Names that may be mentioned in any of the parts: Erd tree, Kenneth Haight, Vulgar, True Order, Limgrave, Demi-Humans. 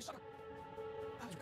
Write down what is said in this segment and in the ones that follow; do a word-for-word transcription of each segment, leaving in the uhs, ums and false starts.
I've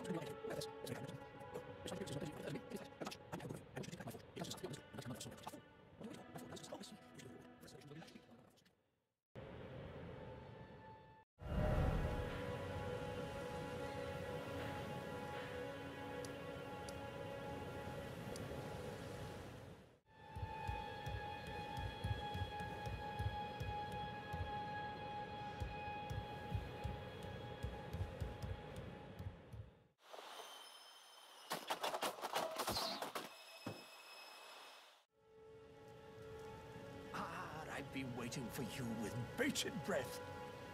been waiting for you with bated breath.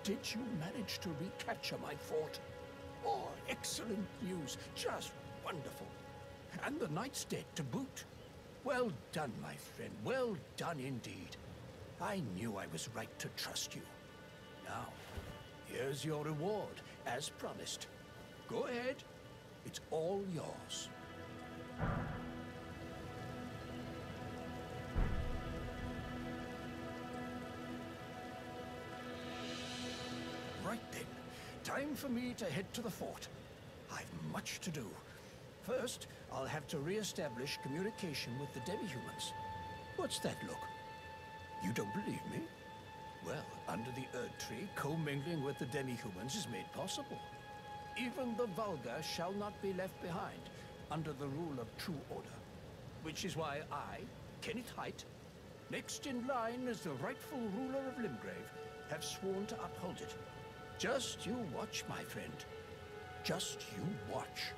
Did you manage to recapture my fort? Oh, excellent news, just wonderful. And the knight's dead to boot. Well done, my friend, well done indeed. I knew I was right to trust you. Now, here's your reward, as promised. Go ahead, it's all yours. Time for me to head to the fort. I've much to do. First, I'll have to re-establish communication with the Demi-Humans. What's that look? You don't believe me? Well, under the Erd tree, commingling with the Demi-Humans is made possible. Even the Vulgar shall not be left behind under the rule of True Order. Which is why I, Kenneth Haight, next in line as the rightful ruler of Limgrave, have sworn to uphold it. Just you watch, my friend. Just you watch.